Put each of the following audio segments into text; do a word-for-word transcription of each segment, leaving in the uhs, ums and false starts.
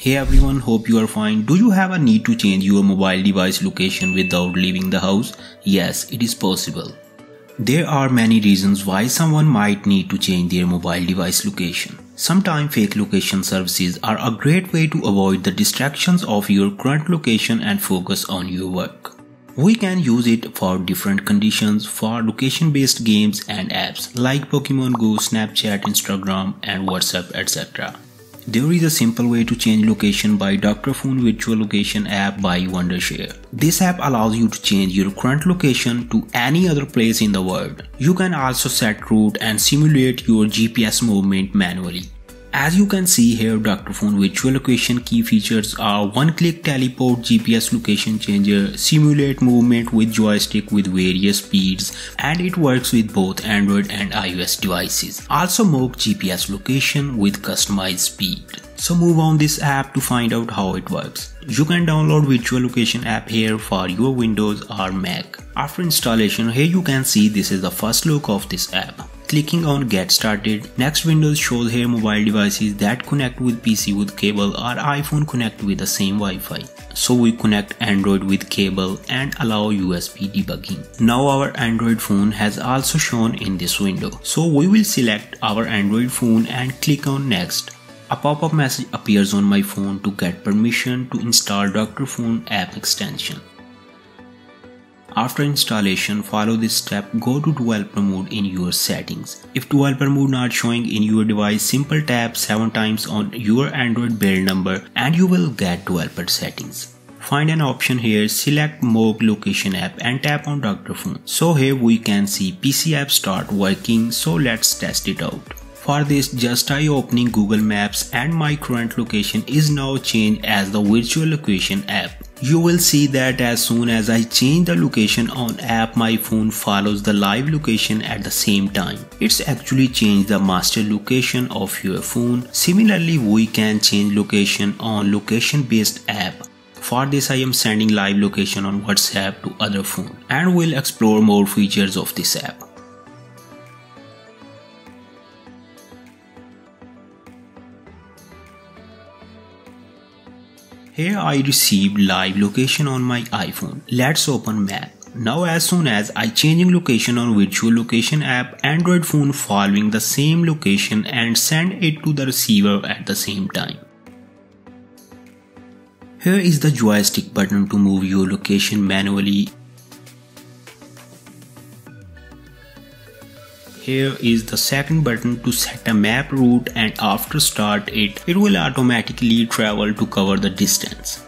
Hey everyone, hope you are fine. Do you have a need to change your mobile device location without leaving the house? Yes, it is possible. There are many reasons why someone might need to change their mobile device location. Sometimes fake location services are a great way to avoid the distractions of your current location and focus on your work. We can use it for different conditions for location-based games and apps like Pokemon Go, Snapchat, Instagram and WhatsApp, et cetera. There is a simple way to change location by Doctor Fone Virtual Location app by Wondershare. This app allows you to change your current location to any other place in the world. You can also set route and simulate your G P S movement manually. As you can see here, Doctor Fone Virtual Location key features are one-click teleport, G P S location changer, simulate movement with joystick with various speeds, and it works with both Android and iOS devices. Also mock G P S location with customized speed. So move on this app to find out how it works. You can download Virtual Location app here for your Windows or Mac. After installation, here you can see this is the first look of this app. Clicking on Get Started, next window shows here mobile devices that connect with P C with cable or iPhone connect with the same Wi-Fi. So we connect Android with cable and allow U S B debugging. Now our Android phone has also shown in this window. So we will select our Android phone and click on Next. A pop-up message appears on my phone to get permission to install Doctor Fone app extension. After installation, follow this step, go to developer mode in your settings. If developer mode not showing in your device, simple tap seven times on your Android build number and you will get developer settings. Find an option here, select Mock Location app and tap on Doctor Fone. So here we can see P C app start working, so let's test it out. For this, just I opening Google Maps and my current location is now changed as the Virtual Location app. You will see that as soon as I change the location on app, my phone follows the live location at the same time. It's actually changed the master location of your phone. Similarly, we can change location on location-based app. For this, I am sending live location on WhatsApp to other phone and we'll explore more features of this app. Here I received live location on my iPhone. Let's open map. Now as soon as I changing location on Virtual Location app, Android phone following the same location and send it to the receiver at the same time. Here is the joystick button to move your location manually. Here is the second button to set a map route, and after start it, it will automatically travel to cover the distance.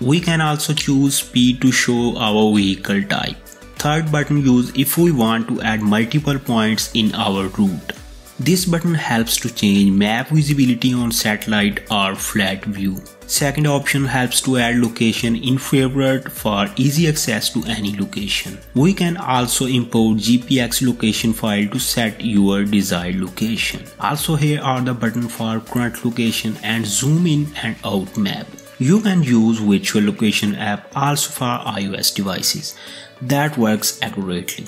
We can also choose speed to show our vehicle type. Third button use if we want to add multiple points in our route. This button helps to change map visibility on satellite or flat view. Second option helps to add location in favorite for easy access to any location. We can also import G P X location file to set your desired location. Also here are the button for current location and zoom in and out map. You can use Virtual Location app also for iOS devices. That works accurately.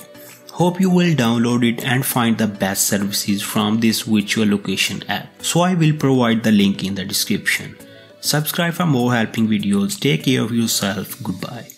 Hope you will download it and find the best services from this Virtual Location app. So I will provide the link in the description. Subscribe for more helping videos. Take care of yourself. Goodbye.